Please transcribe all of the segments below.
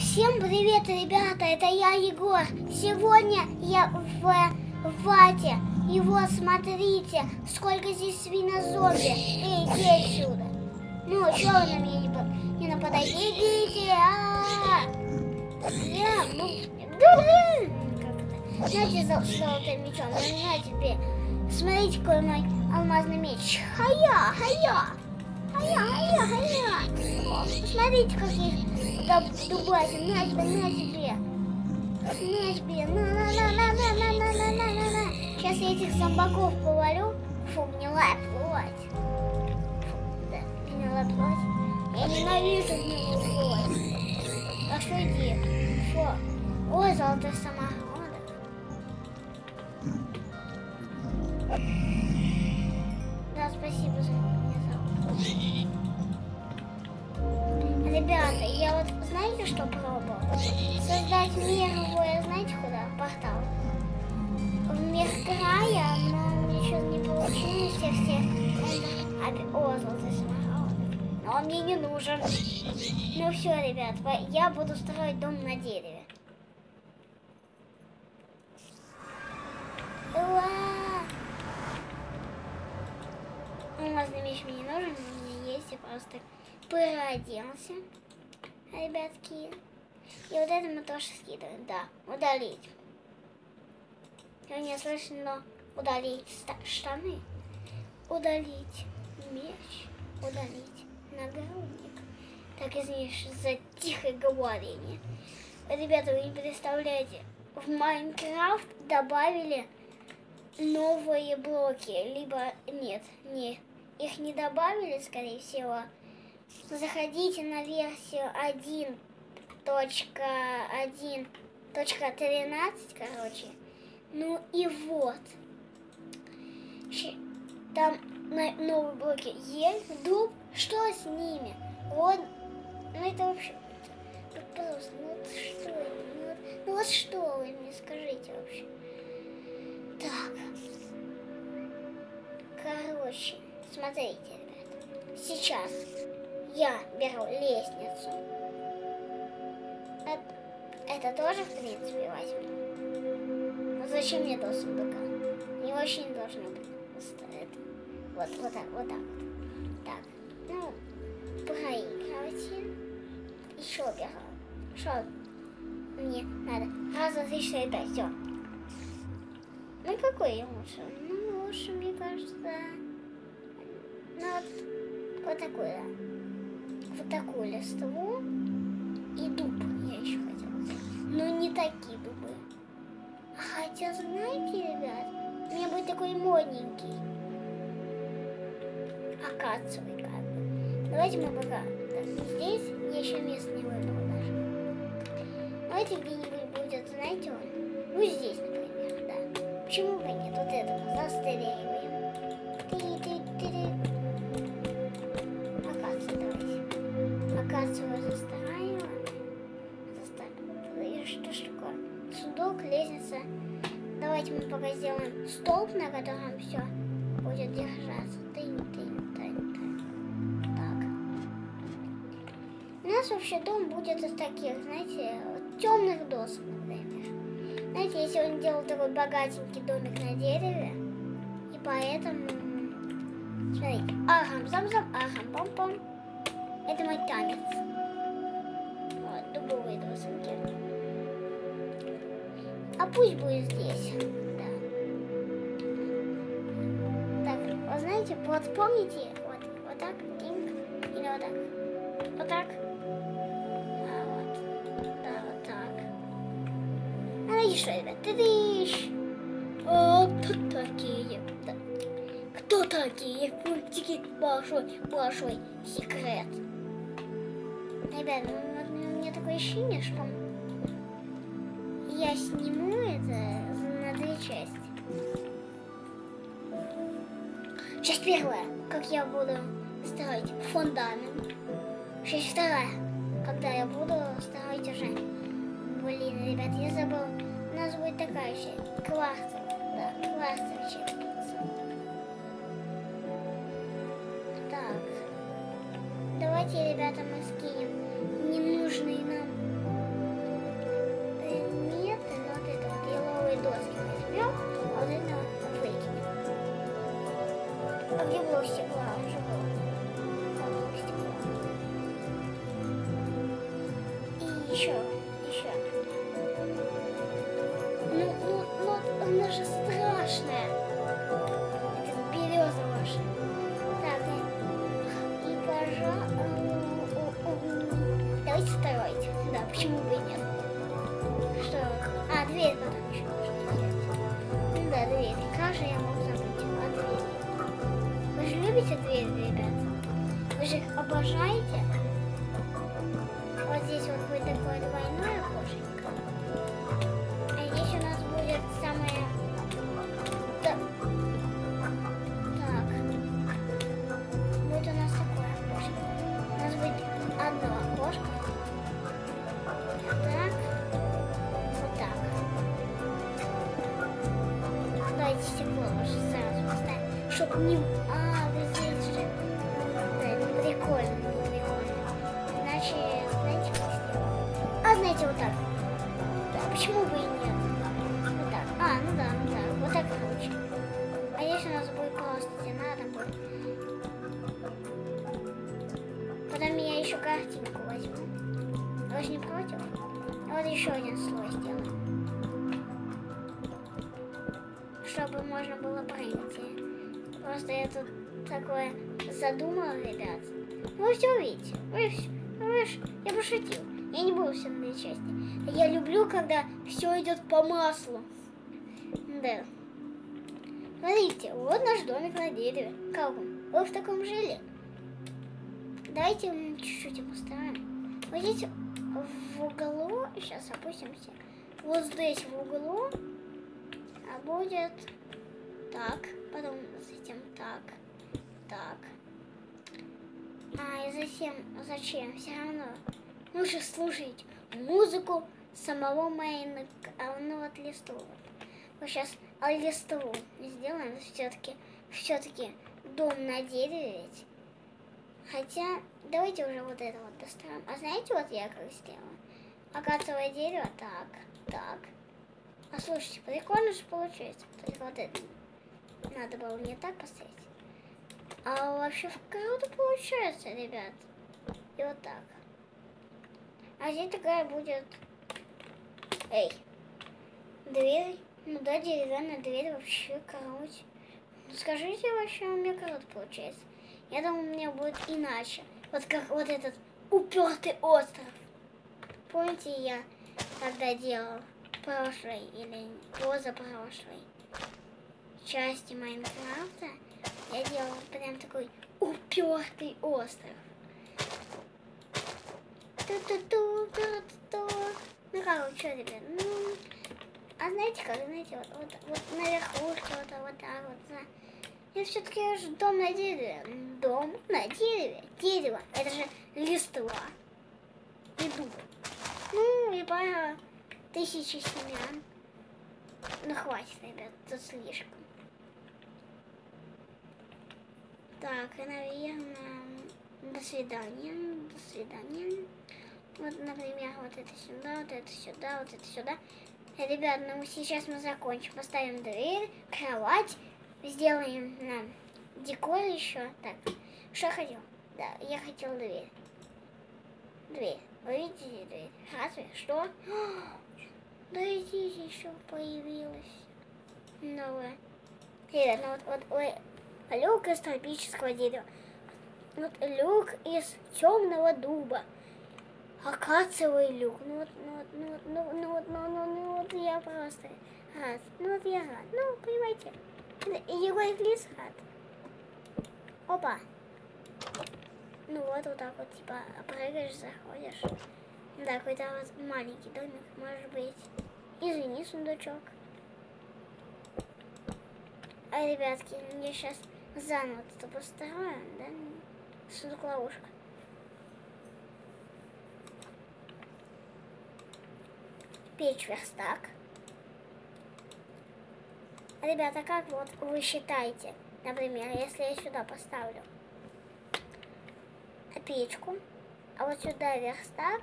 Всем привет, ребята, это я, Егор. Сегодня я в Вате. И вот, смотрите, сколько здесь свинозомби. Эй, иди отсюда. Ну, чё вы на меня не нападаете? Идите, знаете, золотым мечом, на тебе. Смотрите, какой мой алмазный меч. Хая, хая. Посмотрите, как я дубасим. На тебе, на тебе. На тебе. На. Сейчас я этих зомбаков повалю. Фу, гнилая плоть. Фу, да, гнилая плоть. Я ненавижу гнилую плоть. А что иди? Фу. Ой, золотой самогонок. Да, спасибо за меня. Ребята, я вот, знаете, что пробовал? Создать мировое, знаете куда? Портал. В мир края, но у меня что-то не получилось. Я все... О, золотой самоход. Но он мне не нужен. Ну все, ребят, я буду строить дом на дереве. Алмазный меч мне не нужен, но у меня есть, я просто переоделся, ребятки. И вот это мы тоже скидываем, да, удалить. Я не слышно, но удалить штаны, удалить меч, удалить нагрудник. Так, извините за тихое говорение. Ребята, вы не представляете, в Майнкрафт добавили новые блоки, либо нет, их не добавили, скорее всего. Заходите на версию 1.1.13, короче. Ну и вот. Там новые блоки. Ель, дуб, что с ними? Вот. Ну это вообще просто, ну вот что, ну вот что вы мне скажите вообще. Так. Короче, смотрите, ребята. Сейчас я беру лестницу. Это тоже, в принципе, возьму. Но зачем мне до сундука? Не очень должно быть. Вот, вот так, вот так. Так, ну, проигрывайте. Еще беру. Что мне надо? 1, 2, 3, 4, 5, все. Ну, какой я лучше? Ну, лучше, мне кажется, ну, вот такую, да. Вот такую листву и дуб я еще хотела. Но не такие дубы. Хотя, знаете, ребят, у меня будет такой модненький. Акациевый как бы. Давайте мы пока так, здесь. Я еще место не выбрала даже. Давайте где-нибудь будет, знаете, он. Ну, здесь, например, да. Почему бы нет? Вот это мы застреливаем. Акацию давайте. Акацию застраиваем. Застраиваем. Что ж такое? Сундук, лестница. Давайте мы пока сделаем столб, на котором все будет держаться. Так. У нас вообще дом будет из таких, знаете, темных досок, например. Знаете, я сегодня делал такой богатенький домик на дереве. И поэтому... Смотрите. Ахам, зам-зам, ахам, пам-пам. Это мой танец. Вот, дубовые досынки. А пусть будет здесь. Да. Так, вот знаете, вот помните? Вот, вот так, тинг. Или вот так. Вот так. Что, ребят, кто такие? Да. Кто такие? Пультики, большой секрет. Ребят, у меня такое ощущение, что я сниму это на 2 части. Часть первая, как я буду строить фундамент. Часть вторая, когда я буду строить уже. Блин, ребят, я забыл. У нас будет такая еще кварцевая, да, кварцевая черепица. Так, давайте, ребята, мы скинем ненужные нам еще. Ну, она же страшная. Это береза ваша. Так, и пожалуй... Давайте строить. Да, почему бы и нет? Что? А, дверь надо еще можно делать. Да, дверь. Как же я могу забыть о двери? Вы же любите двери, ребята? Вы же их обожаете? Вот здесь вот будет такое двойное окошечко. А здесь у нас будет самое... Да. Так. Будет у нас такое окошко. У нас будет одно окошко. Вот так. Вот так. Давайте стекло уже сразу поставим. Чтоб не... А, вот здесь же... Да, это прикольно. Знаете, вот так. Да, почему бы и нет? Вот так. А, ну да. Вот так короче. А здесь у нас будет просто стена, там будет. Потом я еще картинку возьму. Вы же не против? А вот еще один слой сделаем. Чтобы можно было прыгать. Просто я тут такое задумала, ребят. Вы все увидите. Я пошутил. Я не буду все на этой части. Я люблю, когда все идет по маслу. Да. Смотрите, вот наш домик на дереве. Как он? Вы в таком жили? Давайте мы чуть-чуть его поставим. Вот здесь в углу. Сейчас опустимся. Вот здесь в углу. А будет так. Потом затем так. Так. А и затем зачем? Все равно. Лучше слушать музыку самого Minecraft листового. Мы сейчас листову сделаем. Все-таки дом на дереве ведь. Хотя, давайте уже вот это вот достанем. А знаете, вот я как сделала? Акациевое дерево. Так. А слушайте, прикольно же получается. Только вот это надо было не так поставить. А вообще круто получается, ребят. И вот так. А здесь такая будет... Эй! Дверь. Ну да, деревянная дверь вообще короче. Ну скажите, вообще у меня корот получается. Я думаю, у меня будет иначе. Вот как вот этот упертый остров. Помните, я когда делал прошлой или позапрошлой части Майнкрафта, я делал прям такой упертый остров. Ну короче, ребят, ну, а знаете как, вот наверху, вот так вот, я все-таки дом на дереве, дерево, это же листва и дуб, ну и пара 1000 семян, ну хватит, ребят, тут слишком. Так, и наверное, до свидания. Вот, например, вот это сюда, вот это сюда, вот это сюда. Ребят, ну сейчас мы закончим. Поставим дверь, кровать. Сделаем нам декор еще. Так, что я хотел? Да, я хотел дверь. Вы видите дверь? Разве? Что? Да и здесь еще появилась новая. Ребят, ну вот люк из тропического дерева. Вот люк из темного дуба. Акациевый люк. Ну вот я просто рад. Я рад. Ну, понимаете. Егорик Лис рад. Опа. Ну вот так вот, типа, прыгаешь, заходишь. Да, какой-то вот маленький домик, может быть. Извини, сундучок. А, ребятки, я сейчас заново это построю, да? Сундук-ловушка. Печь-верстак. Ребята, как вот вы считаете, например, если я сюда поставлю печку, а вот сюда верстак,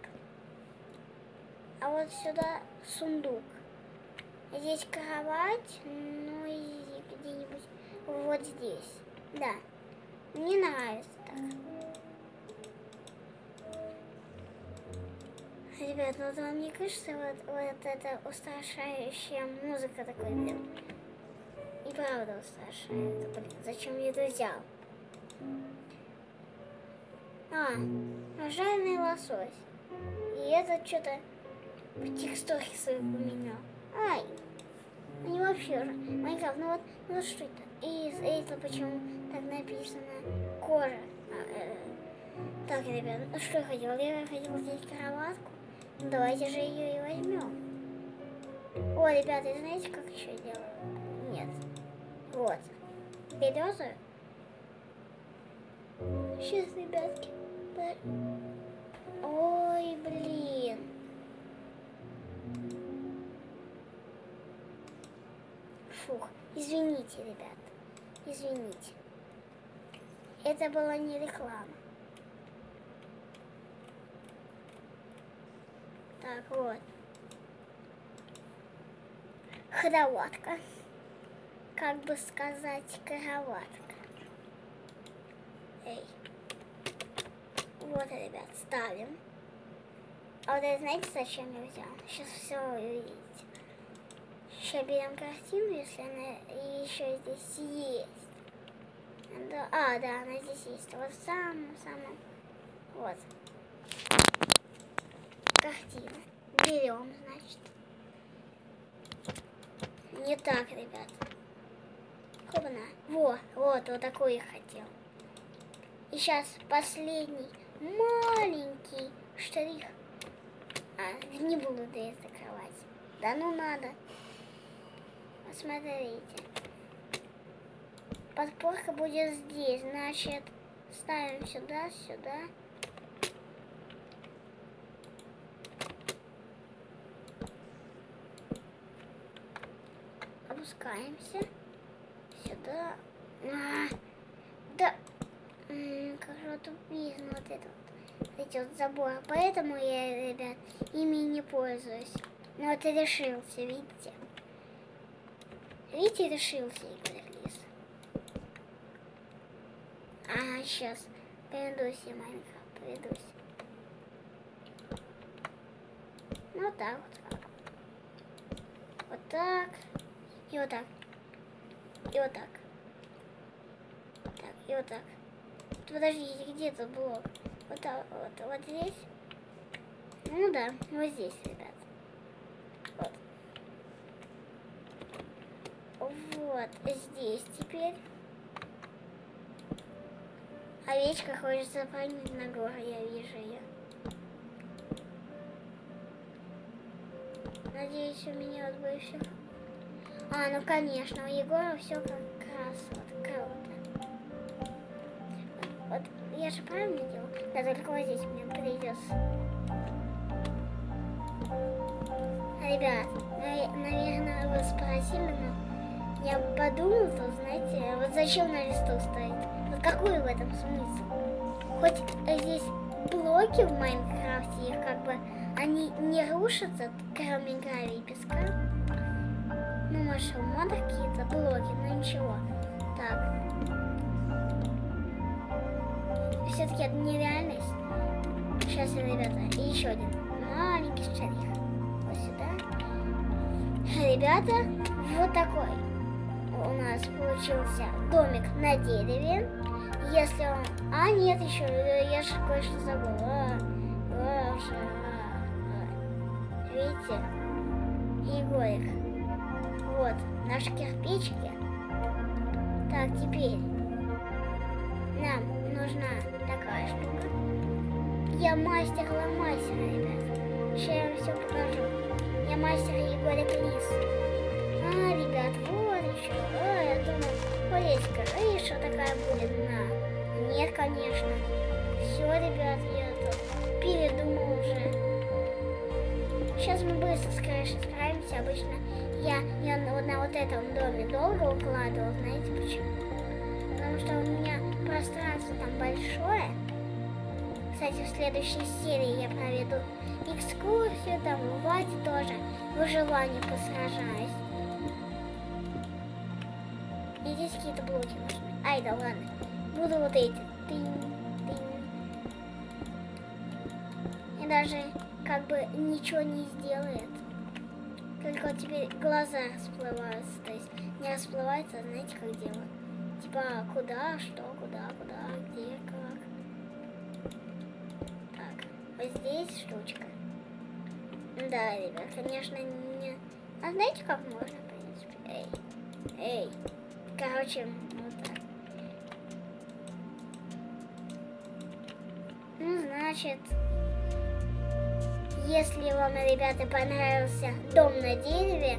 а вот сюда сундук. Здесь кровать, ну и где-нибудь вот здесь. Да, мне нравится так. Ребят, ну вот вам не кажется, вот эта устрашающая музыка такой, блин. И правда устрашает. Блин, зачем я это взял? А, жареный лосось. И это что-то в текстуре своих поменял. Ай! Они вообще уже. Майнкрафт, ну вот, ну что это? И это почему так написано? Кожа. Так, ребят, ну что я хотел? Я хотел взять кроватку. Ну, давайте же ее и возьмем. О, ребята, знаете, как еще делаю? Нет. Вот. Березу. Сейчас, ребятки. Ой, блин. Фух. Извините, ребят. Извините. Это была не реклама. Так, вот. Кроватка. Как бы сказать, кроватка. Эй. Вот, ребят, ставим. А вот это, знаете, зачем я взял? Сейчас все увидите. Сейчас берем картину, если она еще здесь есть. А, да, она здесь есть. Вот в самом-самом. Вот. Картина. Берем, значит. Не так, ребят. Кубна. Во, вот, вот такой я хотел. И сейчас последний маленький штрих. А, не буду дверь закрывать. Да ну надо. Посмотрите. Подпорка будет здесь. Значит, ставим сюда, сюда. Опускаемся сюда. А, да, как же тут видно вот этот вот забор. Поэтому я, ребят, ими не пользуюсь. Но вот и решился, видите? Видите, решился Егорик Лис. А, сейчас. Поведусь я, Майнкрафт, поведусь. Ну так вот. Вот так. И вот так. И вот так. Так, и вот так. Подождите, где этот блок? Вот так, вот, вот здесь. Ну да, вот здесь, ребят. Вот. Вот здесь теперь. Овечка хочет запрыгнуть на гору, я вижу ее. Надеюсь, у меня вот больше. А, ну конечно, у Егора все как раз вот круто. Вот я же правильно делал? Да, только вот здесь мне придется. Ребят, наверное, вы спросили, но я подумал, что, знаете, вот зачем на листу стоит? Вот какой в этом смысл? Хоть здесь блоки в Майнкрафте, их как бы, они не рушатся, кроме гравия и песка. Ну, может, у мода какие-то блоки, но ничего. Так. Все-таки это нереальность. Сейчас, ребята, и еще один маленький штрих. Вот сюда. Ребята, вот такой у нас получился домик на дереве. Если он... А, нет, еще, я же кое-что забыл. Видите? Егорик. Вот, наши кирпичики. Так, теперь нам нужна такая штука. Я мастер-ломастер, ребят. Сейчас я вам все покажу. Я мастер Егорик Лис. А, ребят, вот еще. А, я думал, вот есть крыша такая будет. На. Нет, конечно. Все, ребят, я тут передумал уже. Сейчас мы быстро с крышей справимся. Обычно я на вот этом доме долго укладывал, знаете почему? Потому что у меня пространство там большое. Кстати, в следующей серии я проведу экскурсию, там у Вати тоже выживание посражаюсь. И здесь какие-то блоки нужны. Ай, да ладно. Буду вот эти. Тынь, тынь. И даже как бы ничего не сделает. Только вот теперь глаза расплываются. То есть не расплывается, а знаете, как дело. Типа куда, что, куда, где, как. Так, вот здесь штучка. Да, ребят, конечно, не... А знаете, как можно, в принципе? Эй. Короче, вот так. Ну, значит... Если вам, ребята, понравился дом на дереве,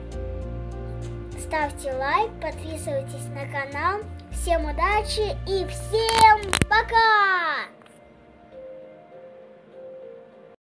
ставьте лайк, подписывайтесь на канал. Всем удачи и всем пока!